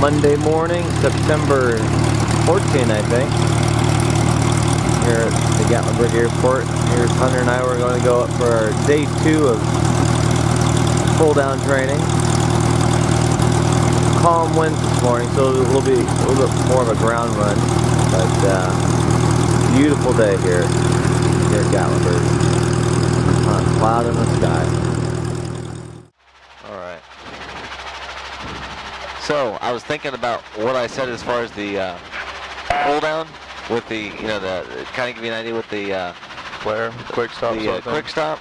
Monday morning, September 14, I think, here at the Gatlinburg Airport. Here's Hunter and I. We're going to go up for our day 2 of pull-down training. Calm winds this morning, so it will be a little bit more of a ground run, but beautiful day here at Gatlinburg, on a cloud in the sky. So I was thinking about what I said as far as the pull down with the, you know, the kind of give you an idea with the flare, quick stop. The quick stop.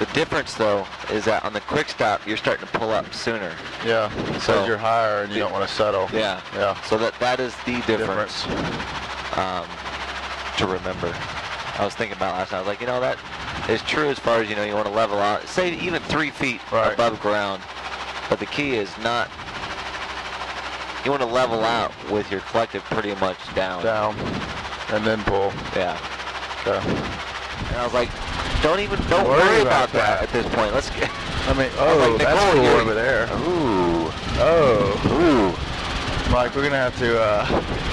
The difference though is that on the quick stop you're starting to pull up sooner. Yeah. So you're higher and you don't want to settle. Yeah. Yeah. So that is the difference to remember. I was thinking about last night. I was like, you know, that is true as far as, you know, you want to level out, say even 3 feet above ground, but the key is not. You want to level out with your collective pretty much down. Down, and then pull. Yeah. Okay. And I was like, don't worry about that at this point. Let's get. I mean, that's cool over there. Ooh. Oh. Ooh. Mike, we're gonna have to.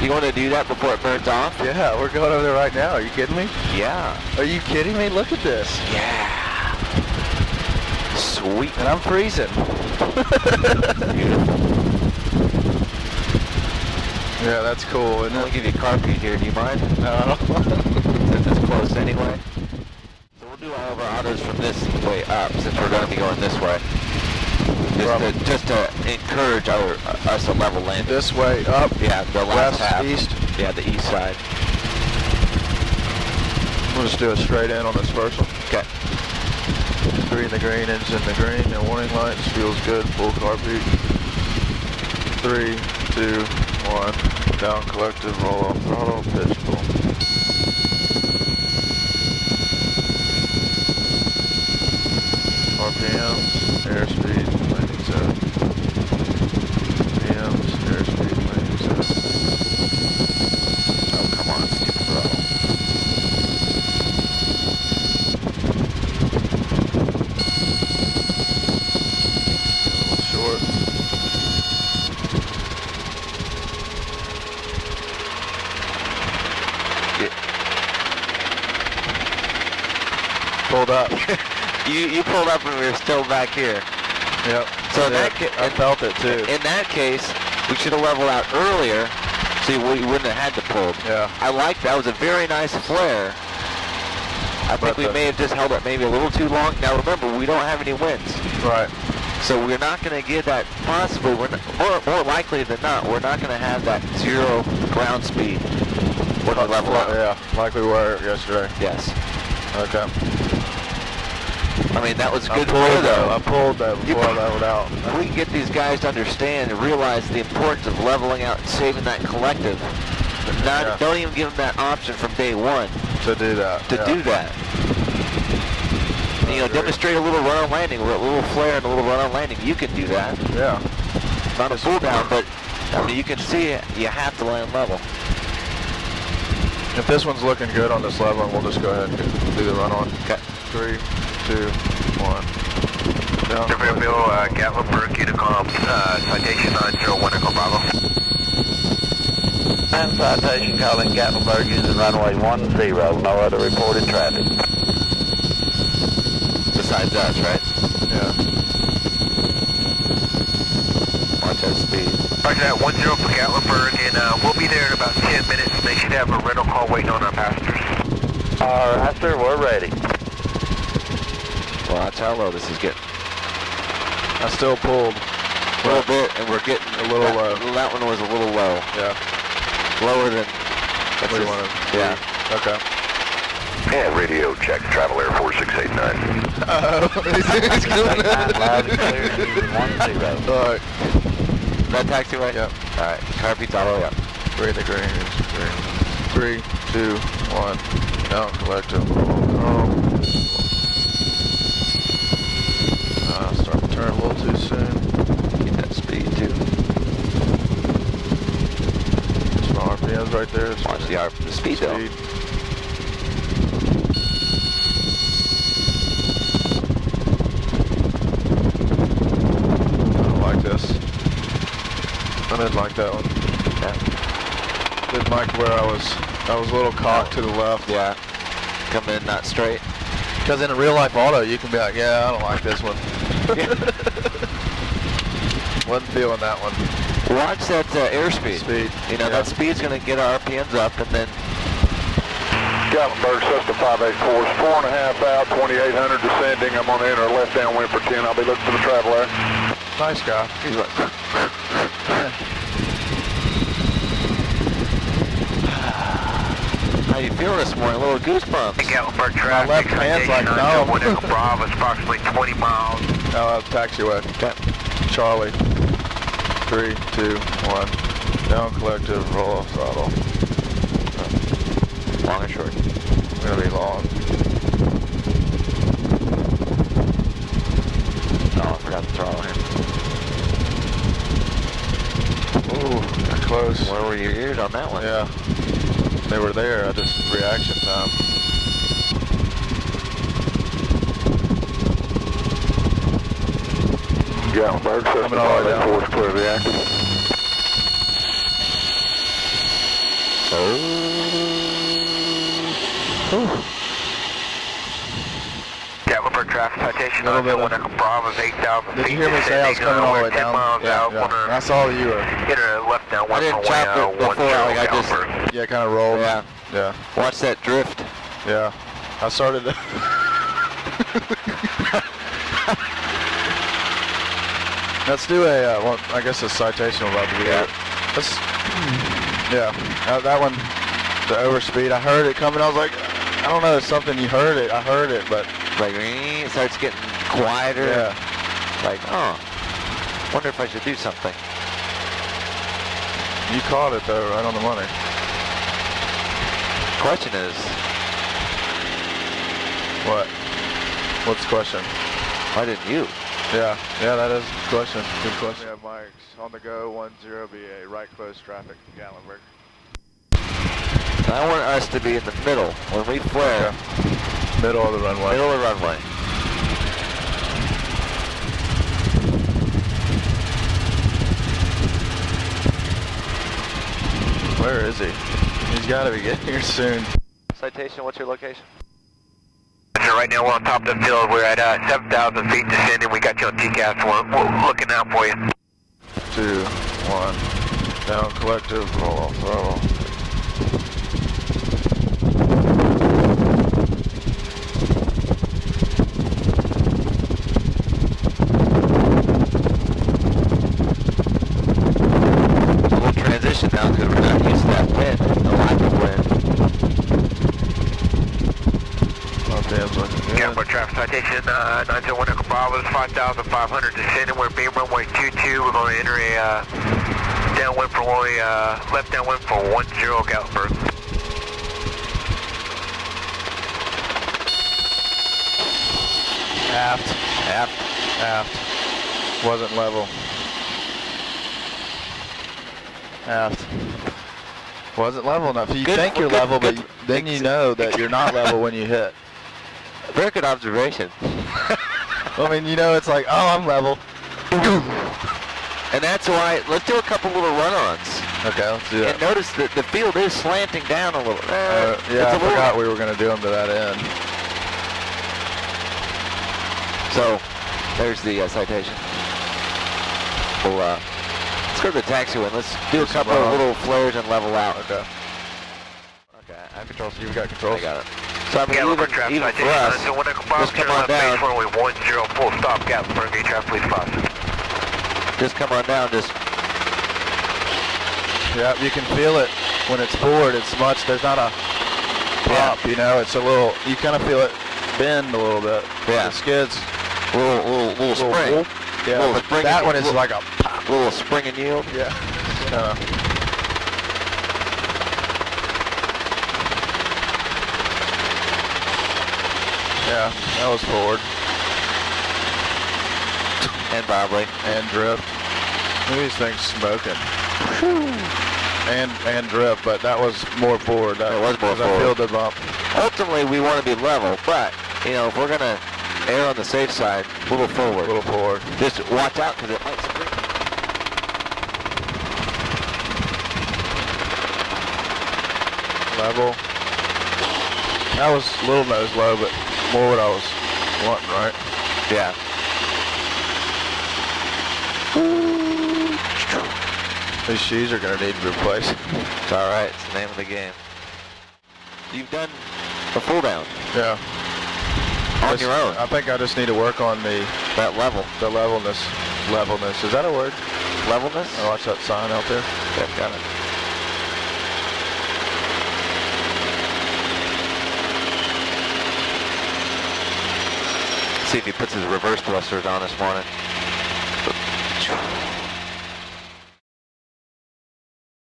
You want to do that before it burns off? Yeah, we're going over there right now. Are you kidding me? Yeah. Are you kidding me? Look at this. Yeah. Sweet. And I'm freezing. Beautiful. Yeah, that's cool. And I'll give you a car feed here. Do you mind? No, I don't mind. Since it's close anyway. So we'll do all of our autos from this way up, since we're going to be going this way. Just to encourage us to level land. This way up? Yeah, the last half. East? Yeah, the east side. We'll just do a straight in on this first one. Okay. 3 in the green, engine in the green, and warning lights. Feels good, full car feed. 3, 2, 1. Down collective, roll off throttle, pitch pull. RPMs, airspeed, landing zone. RPMs, airspeed, landing zone. Oh, come on, skip throttle. A little short. Pulled up. you pulled up and we were still back here. Yep. So I felt it too. In that case, we should have leveled out earlier, so we wouldn't have had to pull. Yeah. I like that. It was a very nice flare. I think we may have just held up maybe a little too long. Now remember, we don't have any winds. Right. So we're not going to get that. Possibly, more likely than not, we're not going to have that 0 ground speed when we level out. Yeah, like we were yesterday. Yes. Okay. I mean, that was a good pull though. I pulled that before I leveled out. If we can get these guys to understand and realize the importance of leveling out and saving that collective. Don't even give them that option from day one. To do that. And, you know, demonstrate a little run on landing, a little flare and a little run on landing. You can do that. Yeah. Not a pull down, but I mean, you can see it. You have to land level. If this one's looking good on this level, we'll just go ahead and do the run on. Okay. 3, 2, 1. Surveyor, Gatlinburg Unicom, Citation 901 Echo Bravo. I'm Citation calling Gatlinburg using runway 10, no other reported traffic. Besides us, right? Yeah. Watch that speed. Roger that, 10 for Gatlinburg, and we'll be there in about 10 minutes, and they should have a rental call waiting on our passengers. Alright sir, we're ready. Well, that's how low this is getting. I still pulled a little bit, and we're getting a little low. That one was a little low. Yeah. Lower than what we wanted. Yeah. Okay. Yeah, radio check. Travel Air 4689. It's going on. All right. That taxiway? Yep. All right. Carpeet's all the way up. 3 in the green. 3, 2, 1. Now collective. Oh. Starting to turn a little too soon. Get that speed too. Small RPMs right there. Watch the speed though. I don't like this. I didn't like that one. Yeah. Didn't like where I was a little cocked to the left. Yeah. Come in not straight. Because in a real life auto, you can be like, yeah, I don't like this one. Wasn't feeling that one. Watch that airspeed. You know, yeah. That speed's going to get our RPMs up, and then... Gatlinburg, Cessna 584, 4.5 out, 2800 descending. I'm on the inner left downwind for 10. I'll be looking for the Travel Air. Nice guy. He's like... How you feel this morning? A little goosebumps. Gatlinburg traffic. My left hand's like, no. Winnetka Bravo is approximately 20 miles. Oh, taxiway. Charlie. 3, 2, 1. Down collective, roll off throttle. Long and short. We're gonna be long. Oh, I forgot the throttle here. Ooh, got close. Where were your ears on that one? Yeah. They were there, I just reaction time. Gatlinburg, coming all the way down. Force clear of the action. Gatlinburg traffic, citation on the Unicom Bravo is 8,000 feet. Did you hear me say I was coming all the way down? Yeah, yeah. I saw you were. Hit a left down one. I didn't chop it before, like I just... Yeah, kind of rolled. Yeah. Yeah. Watch that drift. Yeah. I started to... Let's do a, well, I guess a citation about to be out. Let's, yeah, that one, the overspeed, I heard it coming. I was like, I don't know, it's something you heard it. I heard it, but... Like, it starts getting quieter. Yeah. Like, oh, wonder if I should do something. You caught it, though, right on the money. Question is, what? What's the question? Why didn't you? Yeah, yeah, that is the question. Good question. We have mics on the go. 10BA, right close traffic, Gatlinburg. I want us to be in the middle when we flare. Okay. Middle of the runway. Middle of the runway. Where is he? He's got to be getting here soon. Citation, what's your location? Right now we're on top of the field. We're at 7,000 feet descending. We got you on TCAS. We're looking out for you. 2, 1. Down collective. Roll off throttle. Citation 901 Echo Bravo is 5,500 descending. We're beam runway 22. We're going to enter a downwind for only left downwind for 10 Gatlinburg. Aft, aft, aft. Wasn't level. Aft. Wasn't level enough. You good, think you're good, level, good. But then you know that you're not level when you hit. Very good observation. I mean, you know, it's like, oh, I'm level. And that's why, let's do a couple little run-ons. Okay, let's do that. And notice that the field is slanting down a little. Yeah, I forgot we were going to do them to that end. So, there's the citation. We'll, let's go to the taxiway. Let's do a couple of little flares and level out. Okay. Okay, I have controls. You've got controls. I got it. So I mean, even for us, just come on down. Full stop, Gatlinburg, traffic, please. Just come on down, just... Yeah, you can feel it when it's forward, it's much, there's not a pop, yeah. You know, it's a little, you kind of feel it bend a little bit. Yeah. The skids. Little spring. Yeah, little spring that one is like a pop. Little spring and yield. Yeah. Yeah, that was forward. And bobbly. And drift. Look at these things smoking. And drift, but that was more forward. That it was more forward. That bump. Ultimately, we want to be level, but, you know, if we're going to err on the safe side, a little forward. Just watch out because it might spring. level. That was a little nose low, but more what I was wanting, right? Yeah. These shoes are going to need to be replaced. It's alright, it's the name of the game. You've done a pull down. Yeah. On your own. I think I just need to work on the levelness. Levelness. Is that a word? Levelness? I watched that sign out there. Yeah, got it. See if he puts his reverse thrusters on this morning.